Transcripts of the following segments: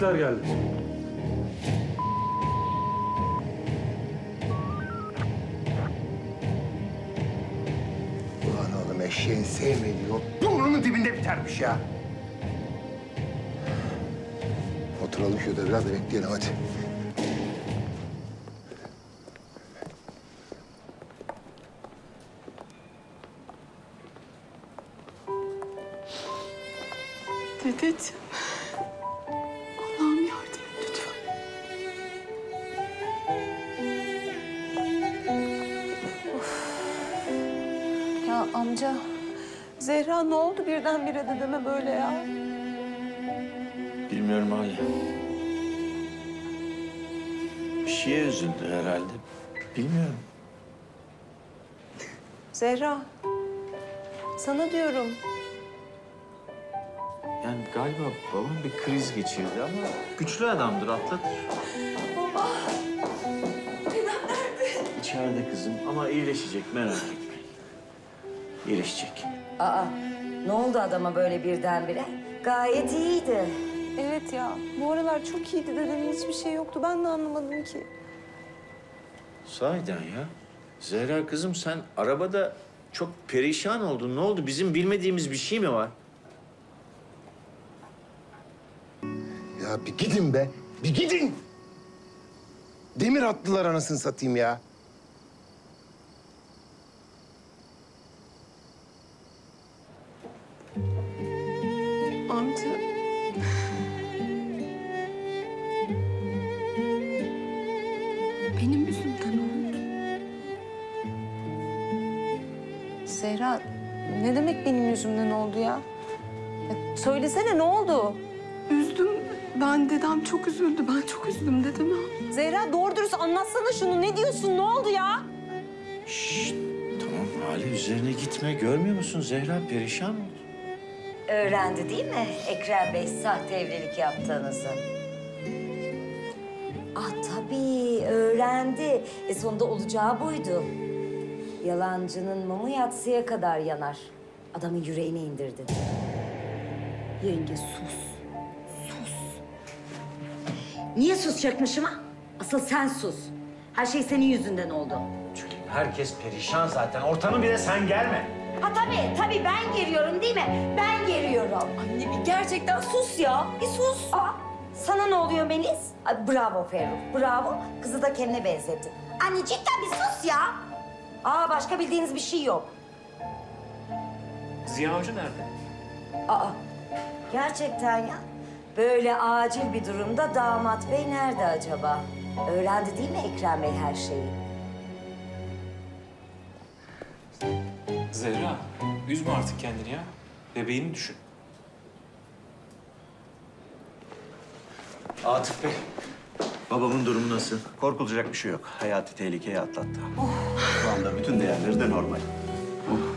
polisler geldi. Ulan oğlum eşeğin sevmediği o burnunun dibinde bitermiş ya. Oturalım şurada biraz da bekleyelim hadi. Dedeciğim, Allah'ım yardım et lütfen. Of. Ya amca, Zehra ne oldu birdenbire dedeme böyle ya? Bilmiyorum hala. Bir şeye üzüldü herhalde. Bilmiyorum. Zehra, sana diyorum. Yani galiba babam bir kriz geçirdi ama güçlü adamdır, atlatır. Baba, dedem nerede? İçeride kızım ama iyileşecek, merak etmeyin. İyileşecek. Aa, ne oldu adama böyle birdenbire? Gayet iyiydi. Evet ya, bu aralar çok iyiydi dedemin, hiçbir şey yoktu. Ben de anlamadım ki. Sahiden ya. Zehra kızım sen arabada çok perişan oldun. Ne oldu? Bizim bilmediğimiz bir şey mi var? Ya bir gidin be, bir gidin! Demir attılar anasını satayım ya. Amca... Benim yüzümden oldu. Zehra, ne demek benim yüzümden oldu ya? Söylesene ne oldu? Üzdüm. Ben dedem çok üzüldü. Ben çok üzüldüm dedeme. Zehra doğru dürüst anlatsana şunu. Ne diyorsun? Ne oldu ya? Şşt. Tamam Ali üzerine gitme. Görmüyor musun? Zehra perişan oldu. Öğrendi değil mi Ekrem Bey sahte evlilik yaptığınızı? Ah tabii öğrendi. Sonunda olacağı buydu. Yalancının mumu yatsıya kadar yanar. Adamı yüreğine indirdi. Yenge sus. Niye susacakmışım ha? Asıl sen sus. Her şey senin yüzünden oldu. Çünkü herkes perişan zaten. Ortamı bile sen gelme. Ha tabii, tabii ben geliyorum değil mi? Ben geliyorum. Anne bir gerçekten sus ya. Bir sus. Aa, sana ne oluyor Melis? Ay, bravo Ferruf, bravo. Kızı da kendine benzetti. Anneciğim bir sus ya. Aa başka bildiğiniz bir şey yok. Ziya Hoca nerede? Aa, gerçekten ya. Böyle acil bir durumda damat bey nerede acaba? Öğrendi değil mi Ekrem Bey her şeyi? Zehra, üzme artık kendini ya. Bebeğini düşün. Atıf Bey, babamın durumu nasıl? Korkulacak bir şey yok. Hayati tehlikeye atlattı. Şu anda bütün değerleri de normal.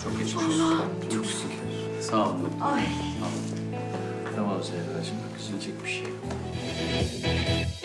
Çok geçmiş olsun. Çok şükür. Sağ olun. Ay. Sağ olun. Tamam Zehra'cığım, kızılacak bir şey yok.